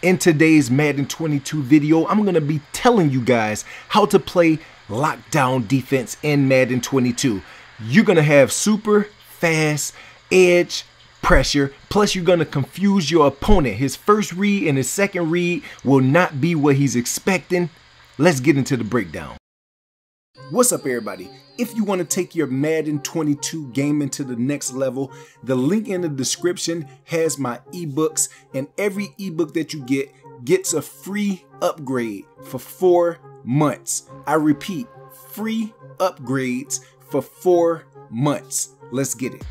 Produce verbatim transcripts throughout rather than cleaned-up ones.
In today's Madden twenty-two video, I'm going to be telling you guys how to play lockdown defense in Madden twenty-two. You're going to have super fast edge pressure, plus you're going to confuse your opponent. His first read and his second read will not be what he's expecting. Let's get into the breakdown. What's up, everybody? If you want to take your Madden twenty-two gaming to the next level, the link in the description has my ebooks, and every ebook that you get gets a free upgrade for four months. I repeat, free upgrades for four months. Let's get it.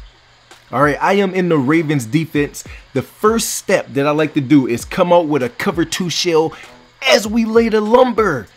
All right, I am in the Ravens defense. The first step that I like to do is come out with a cover two shell as we lay the lumber.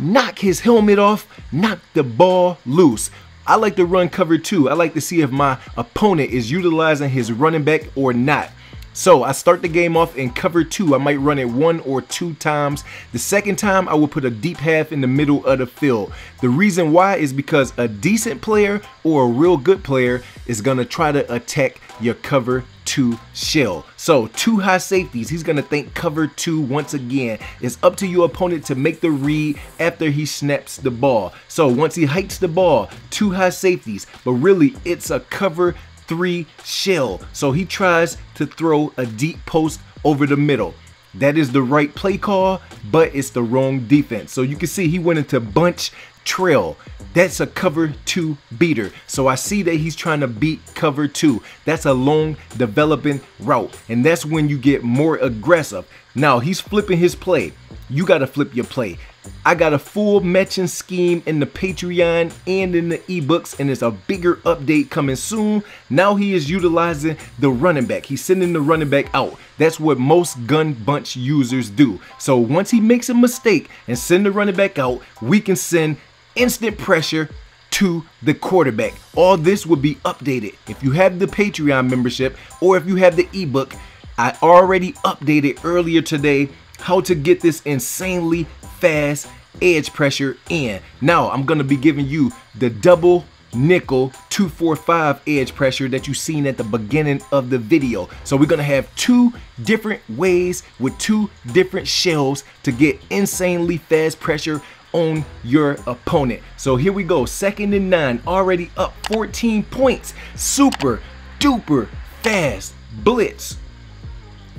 Knock his helmet off, knock the ball loose. I like to run cover two. I like to see if my opponent is utilizing his running back or not. So I start the game off in cover two. I might run it one or two times. The second time I will put a deep half in the middle of the field. The reason why is because a decent player or a real good player is gonna try to attack your cover two shell. So two high safeties, he's gonna think cover two once again. It's up to your opponent to make the read after he snaps the ball. So once he hikes the ball, two high safeties, but really it's a cover three shell. So he tries to throw a deep post over the middle. That is the right play call, but it's the wrong defense. So you can see he went into bunch trail. That's a cover two beater. So I see that he's trying to beat cover two. That's a long developing route, and that's when you get more aggressive. Now he's flipping his play. You got to flip your play. I got a full matching scheme in the Patreon and in the ebooks, and it's a bigger update coming soon. Now he is utilizing the running back. He's sending the running back out. That's what most gun bunch users do. So once he makes a mistake and send the running back out, we can send instant pressure to the quarterback. All this will be updated. If you have the Patreon membership or if you have the ebook, I already updated earlier today how to get this insanely fast edge pressure in. Now I'm gonna be giving you the double nickel two four five edge pressure that you seen at the beginning of the video. So we're gonna have two different ways with two different shells to get insanely fast pressure on your opponent. So here we go, second and nine, already up fourteen points. Super duper fast blitz.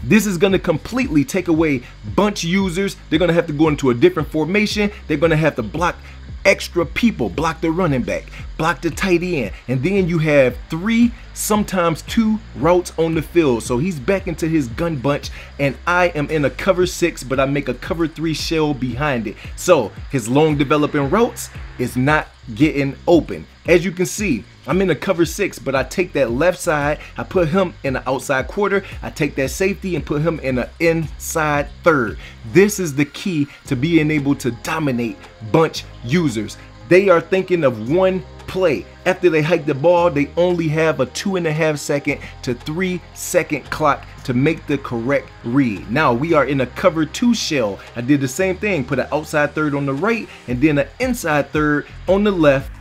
This is gonna completely take away bunch users. They're gonna have to go into a different formation. They're gonna have to block extra people, block the running back, block the tight end, and then you have three, sometimes two routes on the field. So he's back into his gun bunch, and I am in a cover six, but I make a cover three shell behind it. So his long developing routes is not getting open. As you can see, I'm in a cover six, but I take that left side, I put him in the outside quarter, I take that safety and put him in the inside third. This is the key to being able to dominate bunch users. They are thinking of one play. After they hike the ball, they only have a two and a half second to three second clock to make the correct read. Now we are in a cover two shell. I did the same thing, put an outside third on the right and then an inside third on the left.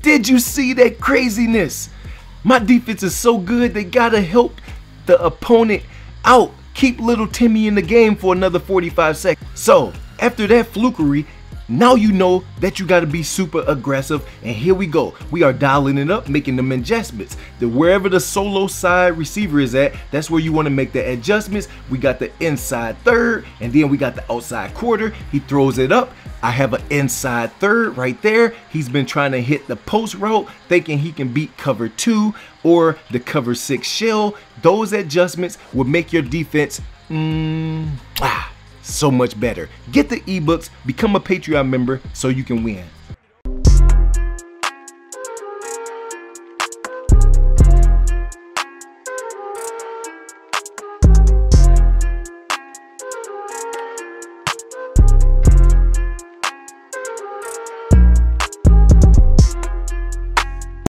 Did you see that craziness? My defense is so good, they gotta help the opponent out. Keep little Timmy in the game for another forty-five seconds. So after that flukery, now you know that you gotta be super aggressive, and here we go. We are dialing it up, making them adjustments. The wherever the solo side receiver is at, that's where you wanna make the adjustments. We got the inside third, and then we got the outside quarter. He throws it up. I have an inside third right there. He's been trying to hit the post route, thinking he can beat cover two or the cover six shell. Those adjustments will make your defense mm, ah, so much better. Get the ebooks, become a Patreon member so you can win.